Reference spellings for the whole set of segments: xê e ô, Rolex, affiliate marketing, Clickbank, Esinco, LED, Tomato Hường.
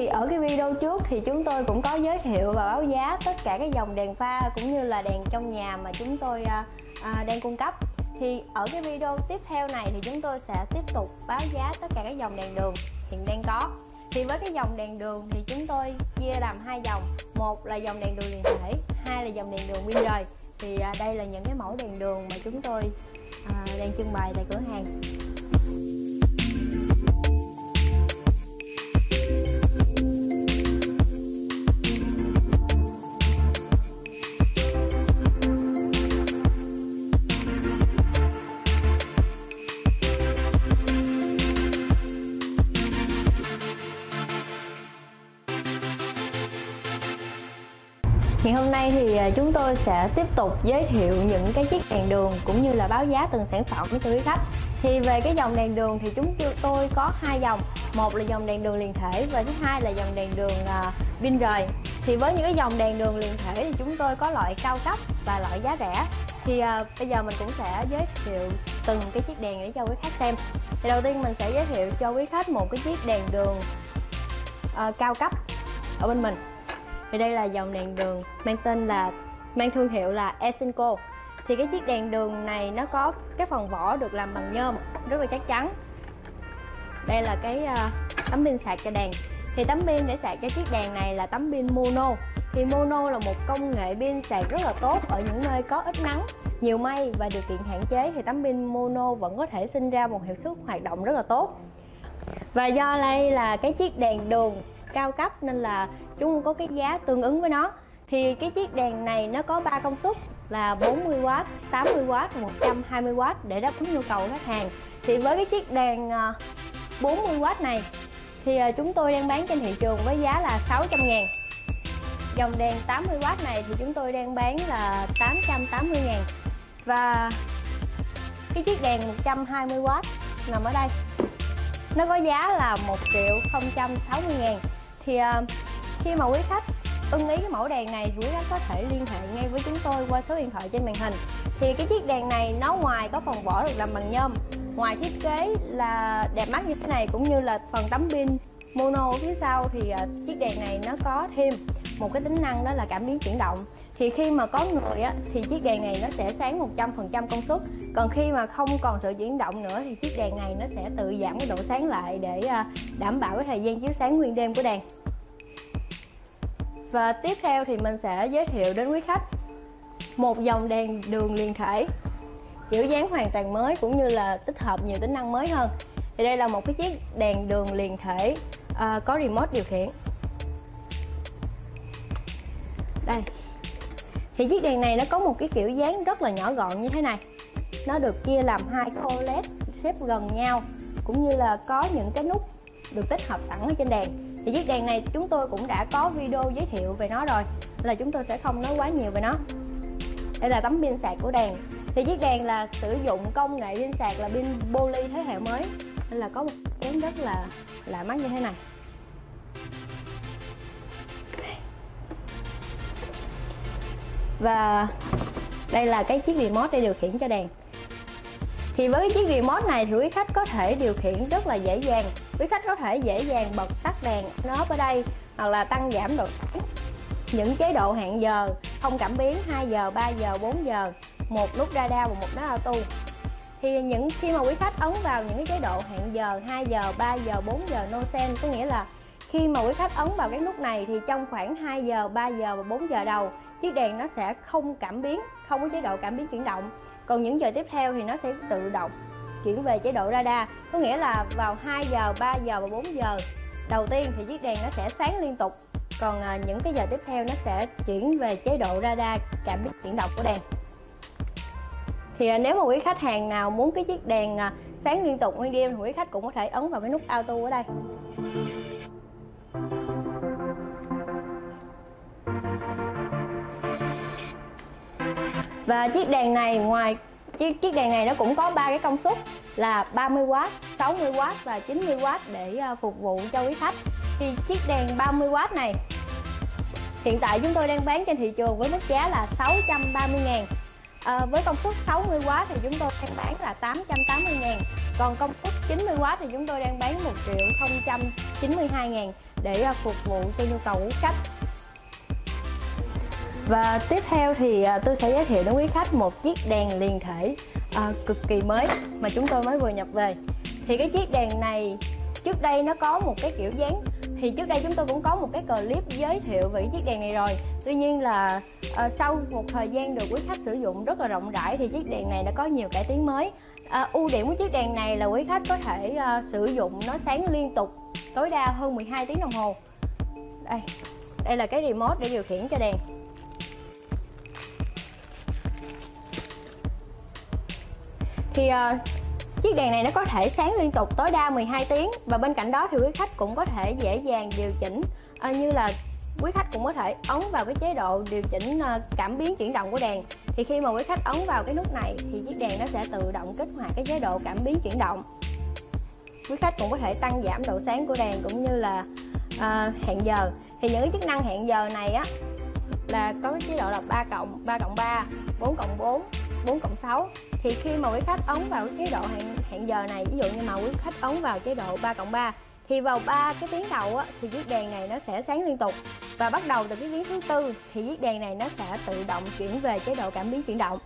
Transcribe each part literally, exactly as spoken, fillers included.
Thì ở cái video trước thì chúng tôi cũng có giới thiệu và báo giá tất cả các dòng đèn pha cũng như là đèn trong nhà mà chúng tôi à, đang cung cấp. Thì ở cái video tiếp theo này thì chúng tôi sẽ tiếp tục báo giá tất cả các dòng đèn đường hiện đang có. Thì với cái dòng đèn đường thì chúng tôi chia làm hai dòng, một là dòng đèn đường liền thể, hai là dòng đèn đường pin rời. Thì à, đây là những cái mẫu đèn đường mà chúng tôi à, đang trưng bày tại cửa hàng. Ngày hôm nay thì chúng tôi sẽ tiếp tục giới thiệu những cái chiếc đèn đường cũng như là báo giá từng sản phẩm với quý khách. Thì về cái dòng đèn đường thì chúng tôi có hai dòng, một là dòng đèn đường liền thể và thứ hai là dòng đèn đường pin rời. Thì với những cái dòng đèn đường liền thể thì chúng tôi có loại cao cấp và loại giá rẻ. Thì uh, bây giờ mình cũng sẽ giới thiệu từng cái chiếc đèn để cho quý khách xem. Thì đầu tiên mình sẽ giới thiệu cho quý khách một cái chiếc đèn đường uh, cao cấp ở bên mình. Thì đây là dòng đèn đường mang tên là mang thương hiệu là Esinco. Thì cái chiếc đèn đường này nó có cái phần vỏ được làm bằng nhôm rất là chắc chắn. Đây là cái uh, tấm pin sạc cho đèn. Thì tấm pin để sạc cho chiếc đèn này là tấm pin mono. Thì mono là một công nghệ pin sạc rất là tốt ở những nơi có ít nắng, nhiều mây và điều kiện hạn chế. Thì tấm pin mono vẫn có thể sinh ra một hiệu suất hoạt động rất là tốt. Và do đây là cái chiếc đèn đường cao cấp nên là chúng có cái giá tương ứng với nó. Thì cái chiếc đèn này nó có ba công suất là bốn mươi oát, tám mươi oát, một trăm hai mươi oát để đáp ứng nhu cầu của khách hàng. Thì với cái chiếc đèn bốn mươi oát này thì chúng tôi đang bán trên thị trường với giá là sáu trăm ngàn. Dòng đèn tám mươi oát này thì chúng tôi đang bán là tám trăm tám mươi ngàn. Và cái chiếc đèn một trăm hai mươi oát nằm ở đây, nó có giá là một triệu không trăm sáu mươi ngàn. Thì uh, khi mà quý khách ưng ý cái mẫu đèn này thì quý khách có thể liên hệ ngay với chúng tôi qua số điện thoại trên màn hình. Thì cái chiếc đèn này nó ngoài có phần vỏ được làm bằng nhôm, ngoài thiết kế là đẹp mắt như thế này cũng như là phần tấm pin mono phía sau, thì uh, chiếc đèn này nó có thêm một cái tính năng đó là cảm biến chuyển động. Thì khi mà có người á, thì chiếc đèn này nó sẽ sáng một trăm phần trăm công suất. Còn khi mà không còn sự chuyển động nữa thì chiếc đèn này nó sẽ tự giảm cái độ sáng lại để đảm bảo cái thời gian chiếu sáng nguyên đêm của đèn. Và tiếp theo thì mình sẽ giới thiệu đến quý khách một dòng đèn đường liền thể, kiểu dáng hoàn toàn mới cũng như là tích hợp nhiều tính năng mới hơn. Thì đây là một cái chiếc đèn đường liền thể uh, có remote điều khiển. Đây. Thì chiếc đèn này nó có một cái kiểu dáng rất là nhỏ gọn như thế này. Nó được chia làm hai cái ô led xếp gần nhau cũng như là có những cái nút được tích hợp sẵn ở trên đèn. Thì chiếc đèn này chúng tôi cũng đã có video giới thiệu về nó rồi, là chúng tôi sẽ không nói quá nhiều về nó. Đây là tấm pin sạc của đèn. Thì chiếc đèn là sử dụng công nghệ pin sạc là pin poly thế hệ mới, nên là có một dáng rất là lạ mắt như thế này. Và đây là cái chiếc remote để điều khiển cho đèn. Thì với cái chiếc remote này thì quý khách có thể điều khiển rất là dễ dàng. Quý khách có thể dễ dàng bật tắt đèn, nớp ở đây, hoặc là tăng giảm độ sáng, những chế độ hẹn giờ, không cảm biến, hai giờ, ba giờ, bốn giờ, một nút radar và một nút auto. Thì những khi mà quý khách ấn vào những cái chế độ hẹn giờ hai giờ, ba giờ, bốn giờ no send, có nghĩa là khi mà quý khách ấn vào cái nút này thì trong khoảng hai giờ, ba giờ và bốn giờ đầu, chiếc đèn nó sẽ không cảm biến, không có chế độ cảm biến chuyển động. Còn những giờ tiếp theo thì nó sẽ tự động chuyển về chế độ radar. Có nghĩa là vào hai giờ, ba giờ và bốn giờ đầu tiên thì chiếc đèn nó sẽ sáng liên tục. Còn những cái giờ tiếp theo nó sẽ chuyển về chế độ radar cảm biến chuyển động của đèn. Thì nếu mà quý khách hàng nào muốn cái chiếc đèn sáng liên tục nguyên đêm thì quý khách cũng có thể ấn vào cái nút auto ở đây. Và chiếc đèn này ngoài chiếc chiếc đèn này nó cũng có ba cái công suất là ba mươi oát, sáu mươi oát và chín mươi oát để phục vụ cho quý khách. Thì chiếc đèn ba mươi oát này hiện tại chúng tôi đang bán trên thị trường với mức giá là sáu trăm ba mươi ngàn. À, với công suất sáu mươi oát thì chúng tôi đang bán là tám trăm tám mươi ngàn. Còn công suất chín mươi oát thì chúng tôi đang bán một triệu không trăm chín mươi hai ngàn để phục vụ cho nhu cầu của khách. Và tiếp theo thì tôi sẽ giới thiệu đến quý khách một chiếc đèn liền thể à, cực kỳ mới mà chúng tôi mới vừa nhập về. Thì cái chiếc đèn này trước đây nó có một cái kiểu dáng, thì trước đây chúng tôi cũng có một cái clip giới thiệu về chiếc đèn này rồi. Tuy nhiên là à, sau một thời gian được quý khách sử dụng rất là rộng rãi thì chiếc đèn này đã có nhiều cải tiến mới. à, Ưu điểm của chiếc đèn này là quý khách có thể à, sử dụng nó sáng liên tục tối đa hơn mười hai tiếng đồng hồ. Đây, đây là cái remote để điều khiển cho đèn. Thì à, chiếc đèn này nó có thể sáng liên tục tối đa mười hai tiếng. Và bên cạnh đó thì quý khách cũng có thể dễ dàng điều chỉnh, à, như là quý khách cũng có thể ấn vào cái chế độ điều chỉnh cảm biến chuyển động của đèn. Thì khi mà quý khách ấn vào cái nút này thì chiếc đèn nó sẽ tự động kích hoạt cái chế độ cảm biến chuyển động. Quý khách cũng có thể tăng giảm độ sáng của đèn cũng như là à, hẹn giờ. Thì những cái chức năng hẹn giờ này á là có cái chế độ là ba cộng ba, bốn cộng bốn, bốn cộng sáu. Thì khi mà quý khách ấn vào chế độ hẹn, hẹn giờ này, ví dụ như mà quý khách ấn vào chế độ ba cộng ba thì vào ba cái tiếng đầu á, thì chiếc đèn này nó sẽ sáng liên tục. Và bắt đầu từ cái tiếng thứ tư thì chiếc đèn này nó sẽ tự động chuyển về chế độ cảm biến chuyển động.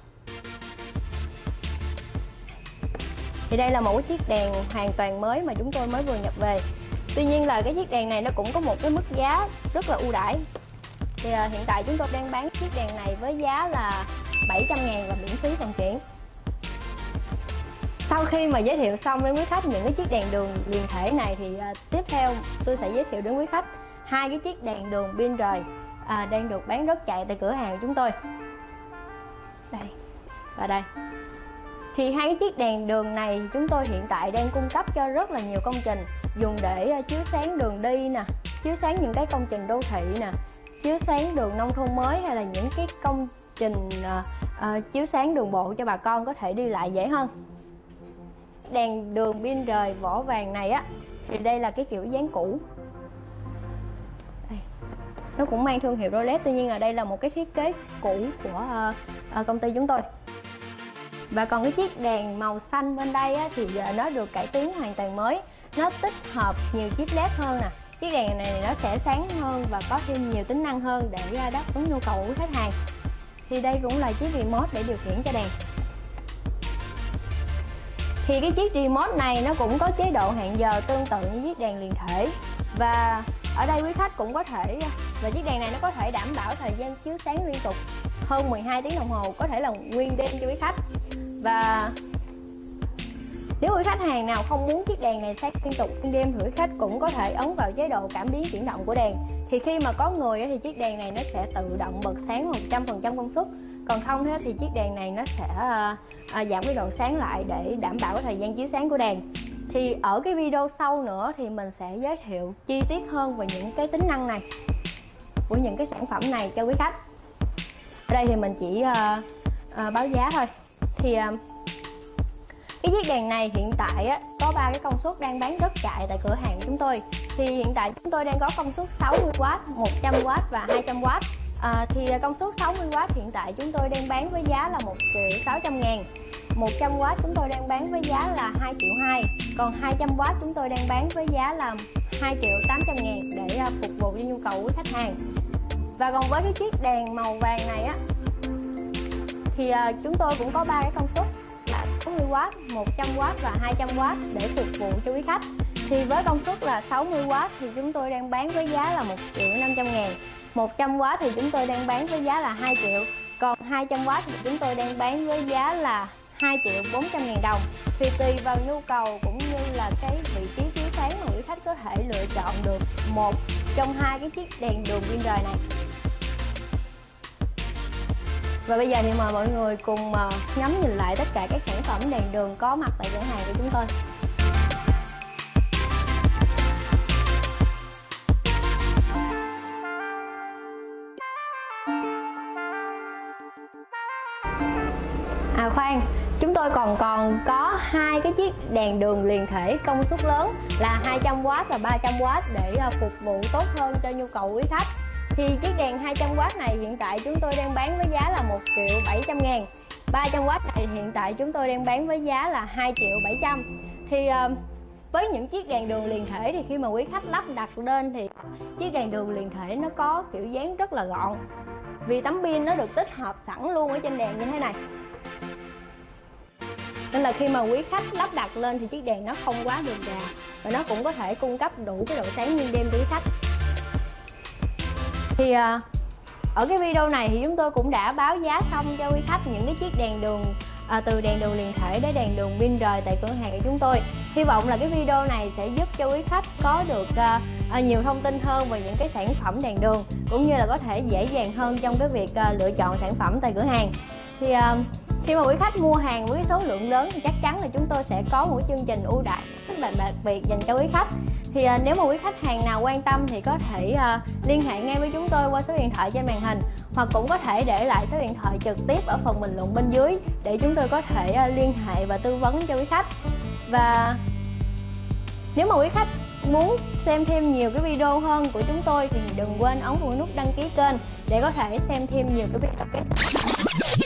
Thì đây là một chiếc đèn hoàn toàn mới mà chúng tôi mới vừa nhập về. Tuy nhiên là cái chiếc đèn này nó cũng có một cái mức giá rất là ưu đãi. Thì à, hiện tại chúng tôi đang bán chiếc đèn này với giá là bảy trăm ngàn và miễn phí vận chuyển. Sau khi mà giới thiệu xong đến quý khách những cái chiếc đèn đường liền thể này thì à, tiếp theo tôi sẽ giới thiệu đến quý khách hai cái chiếc đèn đường pin rời à, đang được bán rất chạy tại cửa hàng chúng tôi. Đây và đây. Thì hai cái chiếc đèn đường này chúng tôi hiện tại đang cung cấp cho rất là nhiều công trình, dùng để chiếu sáng đường đi nè, chiếu sáng những cái công trình đô thị nè, chiếu sáng đường nông thôn mới, hay là những cái công trình à, à, chiếu sáng đường bộ cho bà con có thể đi lại dễ hơn. Đèn đường pin rời vỏ vàng này á thì đây là cái kiểu dáng cũ. Đây. Nó cũng mang thương hiệu Rolex, tuy nhiên là đây là một cái thiết kế cũ của uh, công ty chúng tôi. Và còn cái chiếc đèn màu xanh bên đây á, thì giờ nó được cải tiến hoàn toàn mới. Nó tích hợp nhiều chip led hơn nè. Chiếc đèn này nó sẽ sáng hơn và có thêm nhiều tính năng hơn để đáp ứng nhu cầu của khách hàng. Thì đây cũng là chiếc remote để điều khiển cho đèn. Thì cái chiếc remote này nó cũng có chế độ hẹn giờ tương tự như chiếc đèn liền thể. Và ở đây quý khách cũng có thể, và chiếc đèn này nó có thể đảm bảo thời gian chiếu sáng liên tục hơn mười hai tiếng đồng hồ, có thể là nguyên đêm cho quý khách. Và nếu quý khách hàng nào không muốn chiếc đèn này sáng liên tục nguyên đêm thì quý khách cũng có thể ấn vào chế độ cảm biến chuyển động của đèn. Thì khi mà có người thì chiếc đèn này nó sẽ tự động bật sáng một trăm phần trăm công suất. Còn không thì chiếc đèn này nó sẽ giảm cái độ sáng lại để đảm bảo thời gian chiếu sáng của đèn. Thì ở cái video sau nữa thì mình sẽ giới thiệu chi tiết hơn về những cái tính năng này của những cái sản phẩm này cho quý khách. Ở đây thì mình chỉ báo giá thôi. Thì cái chiếc đèn này hiện tại á, có ba cái công suất đang bán rất chạy tại cửa hàng chúng tôi. Thì hiện tại chúng tôi đang có công suất sáu mươi oát, một trăm oát và hai trăm oát. À, thì công suất sáu mươi oát hiện tại chúng tôi đang bán với giá là một triệu sáu trăm ngàn. Một trăm oát chúng tôi đang bán với giá là hai triệu hai. Còn hai trăm oát chúng tôi đang bán với giá là hai triệu tám trăm ngàn để phục vụ cho nhu cầu của khách hàng. Và còn với cái chiếc đèn màu vàng này á, thì chúng tôi cũng có ba cái công suất là sáu mươi oát, một trăm oát và hai trăm oát để phục vụ cho quý khách. Thì với công suất là sáu mươi oát thì chúng tôi đang bán với giá là một triệu năm trăm ngàn. Một trăm oát thì chúng tôi đang bán với giá là hai triệu. Còn hai trăm oát thì chúng tôi đang bán với giá là hai triệu bốn trăm ngàn đồng. Thì tùy vào nhu cầu cũng như là cái vị trí chiếu sáng mà quý khách có thể lựa chọn được một trong hai cái chiếc đèn đường pin rời này. Và bây giờ thì mời mọi người cùng ngắm nhìn lại tất cả các sản phẩm đèn đường có mặt tại cửa hàng của chúng tôi. À khoan, chúng tôi còn còn có hai cái chiếc đèn đường liền thể công suất lớn là hai trăm oát và ba trăm oát để phục vụ tốt hơn cho nhu cầu quý khách. Thì chiếc đèn hai trăm oát này hiện tại chúng tôi đang bán với giá là một triệu bảy trăm ngàn. ba trăm oát này hiện tại chúng tôi đang bán với giá là hai triệu bảy trăm. Thì Với những chiếc đèn đường liền thể thì khi mà quý khách lắp đặt lên thì chiếc đèn đường liền thể nó có kiểu dáng rất là gọn, vì tấm pin nó được tích hợp sẵn luôn ở trên đèn như thế này. Nên là khi mà quý khách lắp đặt lên thì chiếc đèn nó không quá rườm rà và nó cũng có thể cung cấp đủ cái độ sáng nguyên đêm cho quý khách. Thì ở cái video này thì chúng tôi cũng đã báo giá xong cho quý khách những cái chiếc đèn đường à, từ đèn đường liền thể đến đèn đường pin rời tại cửa hàng của chúng tôi. Hy vọng là cái video này sẽ giúp cho quý khách có được à, nhiều thông tin hơn về những cái sản phẩm đèn đường, cũng như là có thể dễ dàng hơn trong cái việc à, lựa chọn sản phẩm tại cửa hàng. Thì à, khi mà quý khách mua hàng với số lượng lớn thì chắc chắn là chúng tôi sẽ có một chương trình ưu đãi rất là đặc biệt dành cho quý khách. Thì à, nếu mà quý khách hàng nào quan tâm thì có thể à, liên hệ ngay với chúng tôi qua số điện thoại trên màn hình, hoặc cũng có thể để lại số điện thoại trực tiếp ở phần bình luận bên dưới để chúng tôi có thể à, liên hệ và tư vấn cho quý khách. Và nếu mà quý khách muốn xem thêm nhiều cái video hơn của chúng tôi thì đừng quên ấn vào nút đăng ký kênh để có thể xem thêm nhiều cái video tiếp theo.